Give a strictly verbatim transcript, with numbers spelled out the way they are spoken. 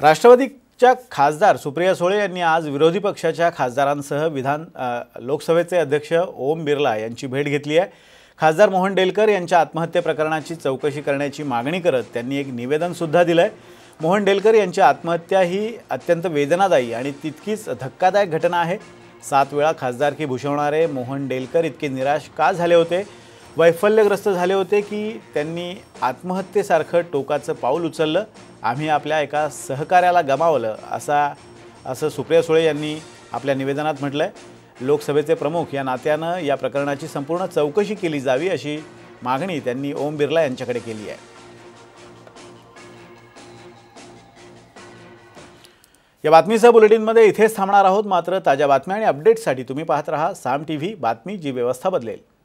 राष्ट्रवादीच्या खासदार सुप्रिया सुळे यांनी आज विरोधी पक्षाच्या खासदारांसह विधान लोकसभेचे अध्यक्ष ओम बिर्ला यांची भेट घेतली आहे। खासदार मोहन डेलकर यांच्या आत्महत्या प्रकरणाची चौकशी करण्याची मागणी करत त्यांनी एक निवेदन सुद्धा दिले आहे। मोहन डेलकर यांची आत्महत्या ही अत्यंत वेदनादायी आणि तितकीच धक्कादायक घटना आहे। सात वेळा खासदारकी भूषवणारे मोहन डेलकर इतके निराश का झाले होते, वैफल्यग्रस्त झाले होते की त्यांनी आत्महत्येसारखं टोकाचं पाऊल उचललं। आम्ही आपल्या एका सहकार्याला गमावलं असा असं सुप्रिया सुळे यांनी आपल्या निवेदनात म्हटलं आहे। लोकसभेचे प्रमुख या नात्यानं या प्रकरणाची संपूर्ण चौकशी केली जावी अशी मागणी त्यांनी ओम बिर्ला यांच्याकडे केली आहे। या बातमीसह बुलेटिनमध्ये इथेच थांबणार आहोत, मात्र ताज्या बातम्या आणि अपडेट्ससाठी तुम्ही पाहत रहा साम टीव्ही, बातमी जी व्यवस्था बदलेल।